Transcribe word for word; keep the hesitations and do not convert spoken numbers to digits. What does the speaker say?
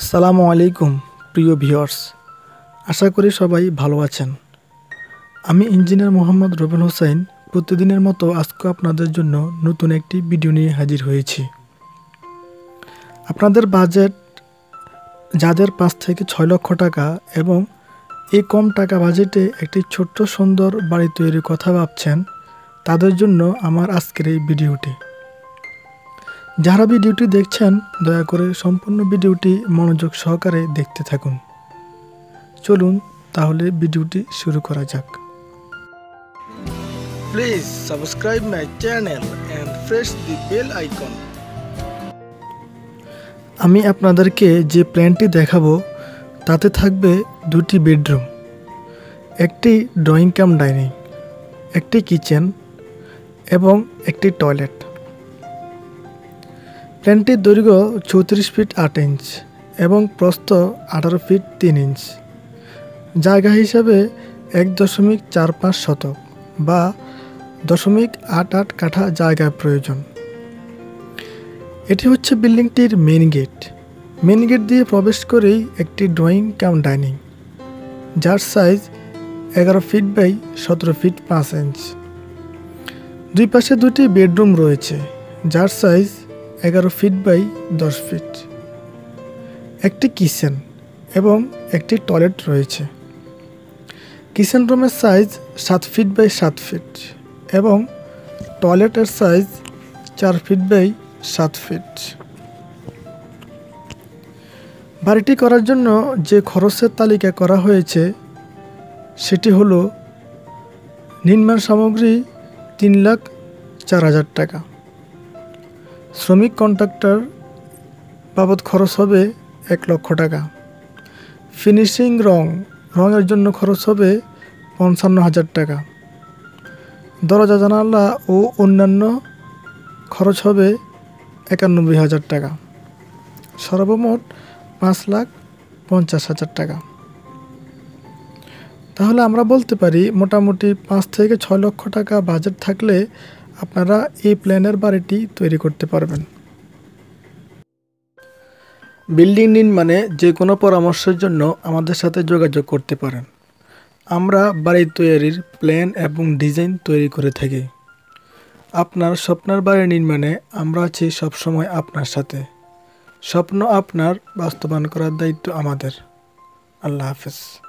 আসসালামু আলাইকুম প্রিয় ভিউয়ার্স, আশা করি সবাই ভালো আছেন। আমি ইঞ্জিনিয়ার মোহাম্মদ রবিন হোসেন প্রতিদিনের মতো আজকে আপনাদের জন্য নতুন একটি ভিডিও নিয়ে হাজির হয়েছি। আপনাদের বাজেট যাদের পাঁচ থেকে ছয় লক্ষ টাকা এবং এই কম টাকা বাজেটে একটি ছোট্ট সুন্দর বাড়ি তৈরির কথা ভাবছেন, তাদের জন্য আমার আজকের এই ভিডিওটি। যারা ভিডিওটি দেখছেন দয়া করে সম্পূর্ণ ভিডিওটি মনোযোগ সহকারে দেখতে থাকুন। চলুন তাহলে ভিডিওটি শুরু করা যাক। Please subscribe my channel and press the bell icon. আমি আপনাদেরকে যে প্ল্যানটি দেখাবো তাতে থাকবে দুটি বেডরুম, একটি ড্রয়িং কাম ডাইনিং, একটি কিচেন এবং একটি টয়লেট। প্ল্যানটির দৈর্ঘ্য চৌত্রিশ ফিট আট ইঞ্চ এবং প্রস্থ আঠারো ফিট তিন ইঞ্চ। জায়গা হিসাবে এক দশমিক চার পাঁচ শতক বা দশমিক আট আট কাঠা জায়গার প্রয়োজন। এটি হচ্ছে বিল্ডিংটির মেন গেট। মেন গেট দিয়ে প্রবেশ করেই একটি ড্রয়িং কাম ডাইনিং, যার সাইজ এগারো ফিট বাই সতেরো ফিট পাঁচ ইঞ্চ। দুই পাশে দুটি বেডরুম রয়েছে, যার সাইজ এগারো ফিট বাই দশ ফিট। একটি কিচেন এবং একটি টয়লেট রয়েছে। কিচেন রুমের সাইজ সাত ফিট বাই সাত ফিট এবং টয়লেটের সাইজ চার ফিট বাই সাত ফিট। বাড়িটি করার জন্য যে খরচের তালিকা করা হয়েছে সেটি হলো নির্মাণ সামগ্রী তিন লাখ চার হাজার টাকা, শ্রমিক কন্ট্রাক্টর বাবদ খরচ হবে এক লক্ষ টাকা, ফিনিশিং রং রঙের জন্য খরচ হবে পঞ্চান্ন হাজার টাকা, দরজা জানালা ও অন্যান্য খরচ হবে একানব্বই হাজার টাকা, সর্বমোট পাঁচ লাখ পঞ্চাশ হাজার টাকা। তাহলে আমরা বলতে পারি মোটামুটি পাঁচ থেকে ছয় লক্ষ টাকা বাজেট থাকলে আপনারা এই প্ল্যানের বাড়িটি তৈরি করতে পারবেন। বিল্ডিং নির্মাণে যে কোনো পরামর্শের জন্য আমাদের সাথে যোগাযোগ করতে পারেন। আমরা বাড়ি তৈরির প্ল্যান এবং ডিজাইন তৈরি করে থাকি। আপনার স্বপ্নের বাড়ি নির্মাণে আমরা আছি সবসময় আপনার সাথে। স্বপ্ন আপনার, বাস্তবায়ন করার দায়িত্ব আমাদের। আল্লাহ হাফেজ।